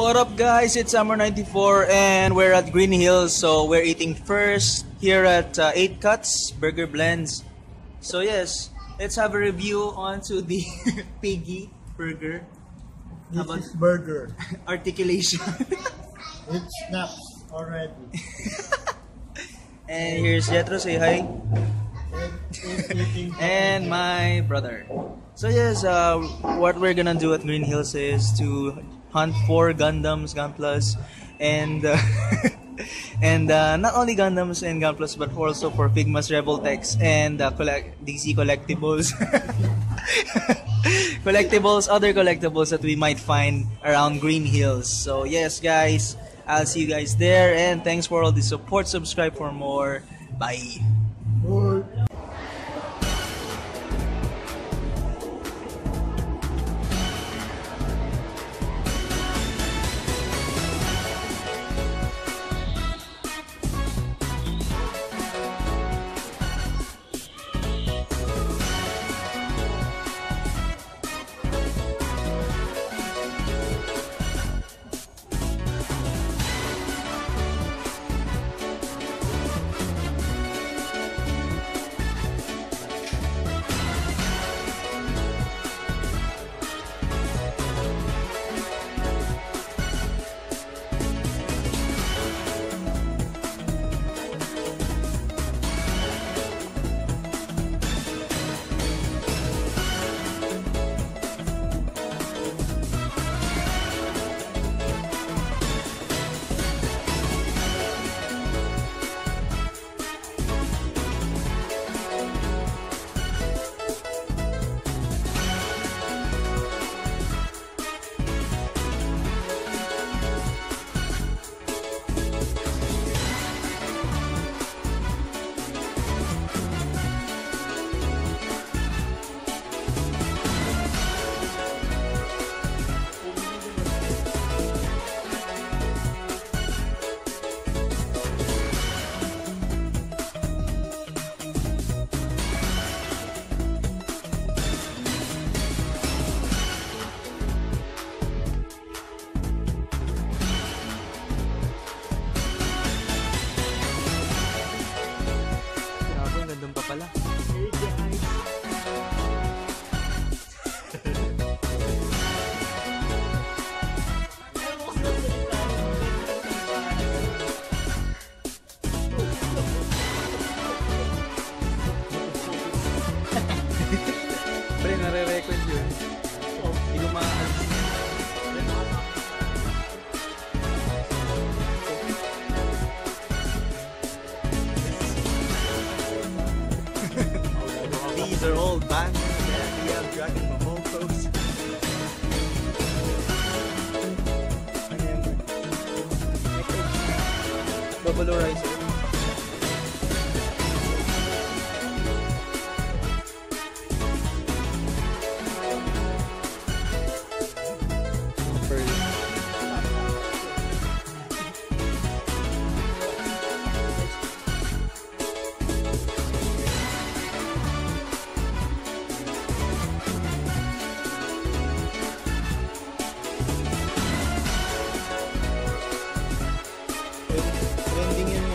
What up guys, it's Amuro94 and we're at Green Hills, so we're eating first here at Eight Cuts Burger Blends. So yes, let's have a review onto the piggy burger. This is burger. Articulation. It snaps already. And here's Jethro, say hi. And my brother. So yes, what we're gonna do at Green Hills is to hunt for Gundams, Gunplas, and not only Gundams and Gunplas but also for Figma's, Rebel Techs, and DC collectibles. Other collectibles that we might find around Green Hills. So yes guys, I'll see you guys there, and thanks for all the support. Subscribe for more. Bye! These are all bangers that we have dragging from home, folks. Bubble rice. Trending yan yan.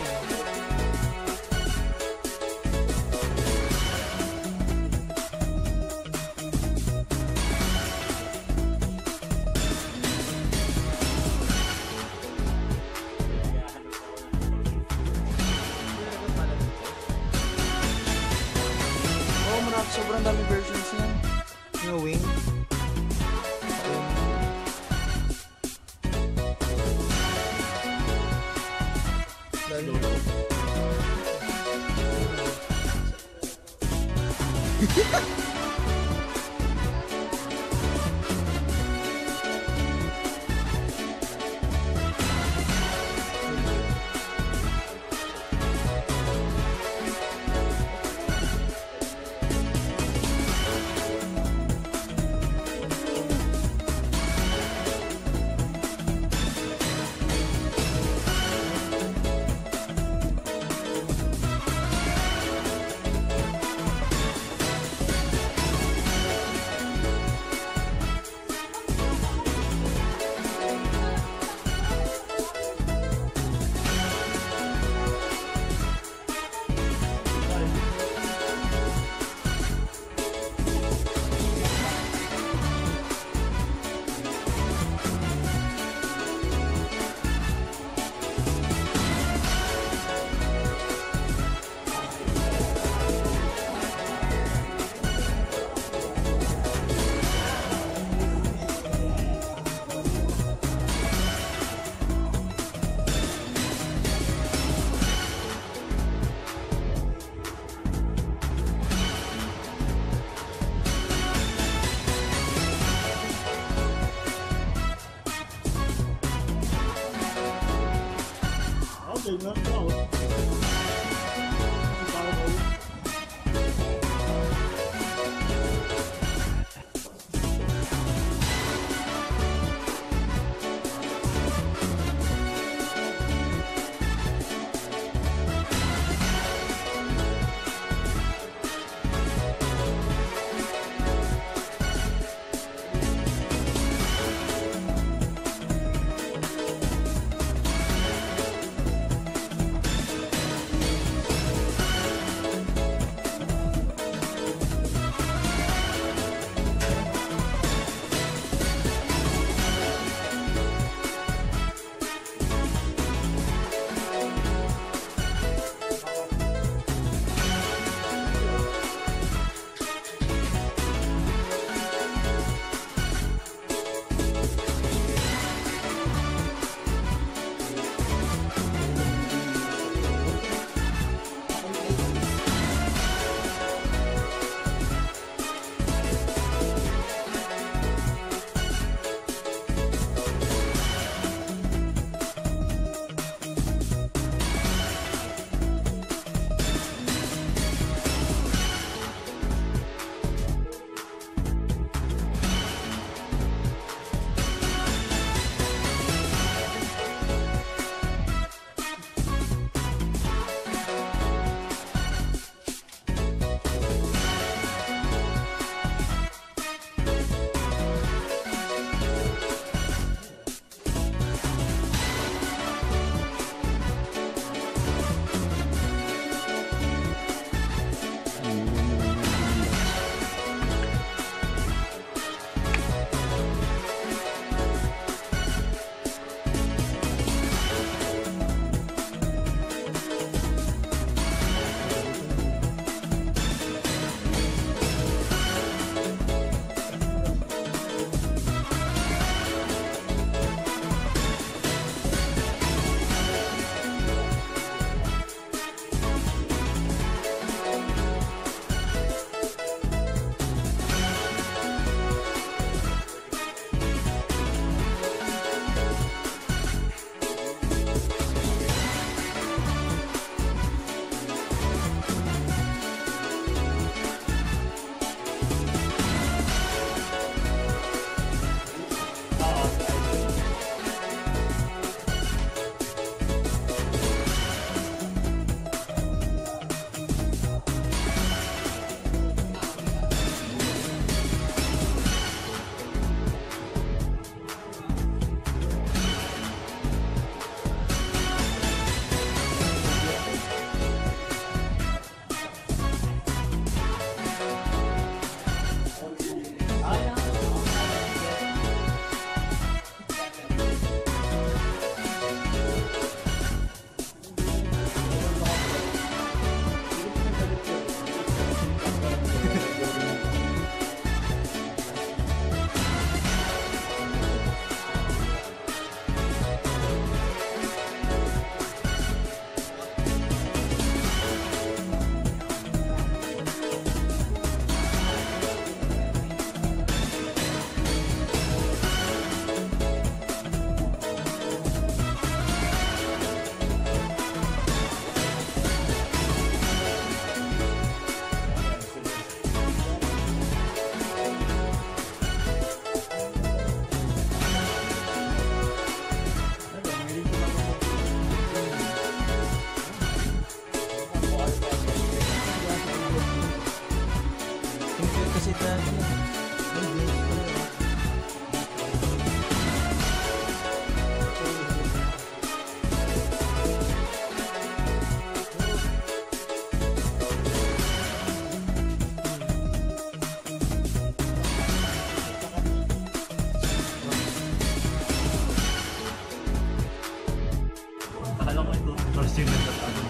Steam and that other one.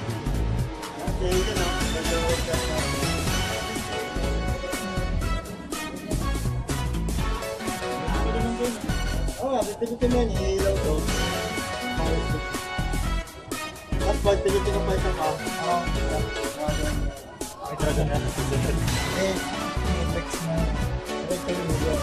Okay, you know, that's the whole thing. Oh, pipilitin mo yan, iilaw to. Tapos pag pilitin mo pa isang half, oh, I-dragon na. Eh, effects na. Wait, kayo mo ba?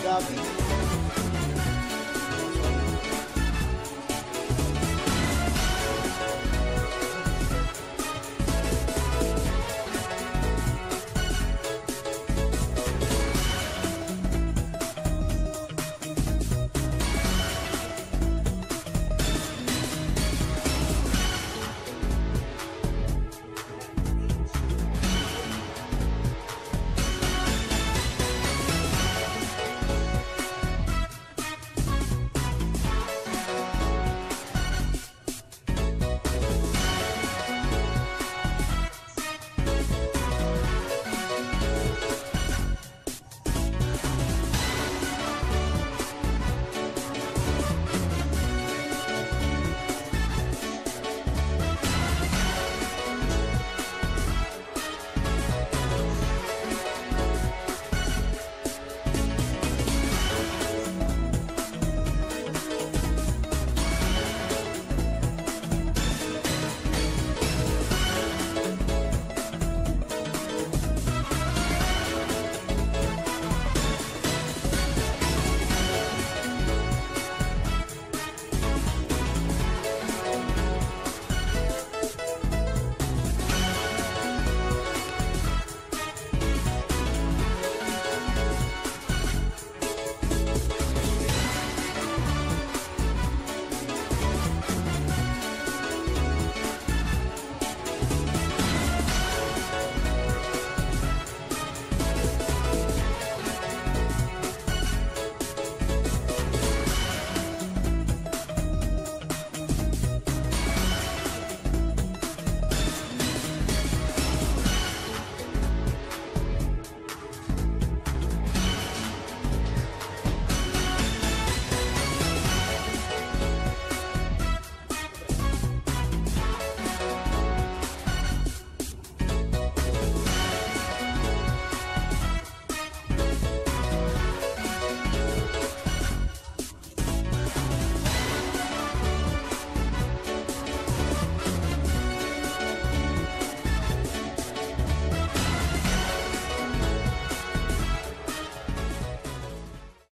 Grabe.